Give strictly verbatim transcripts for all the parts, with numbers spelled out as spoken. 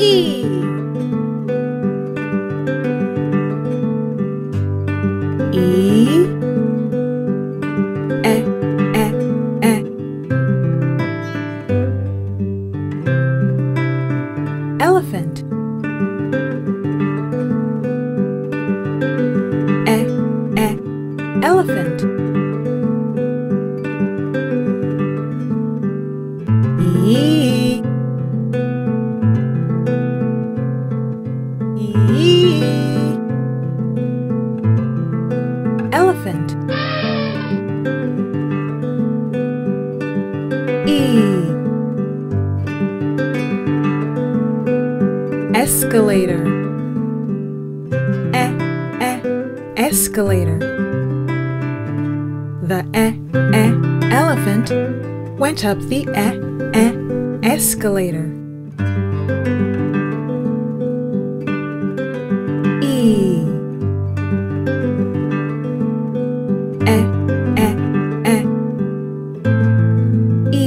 y I E E E elephant E E elephant E elephant E escalator E E escalator The E E elephant went up the E E escalator E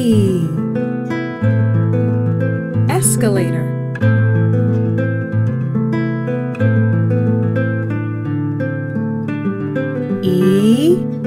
escalator E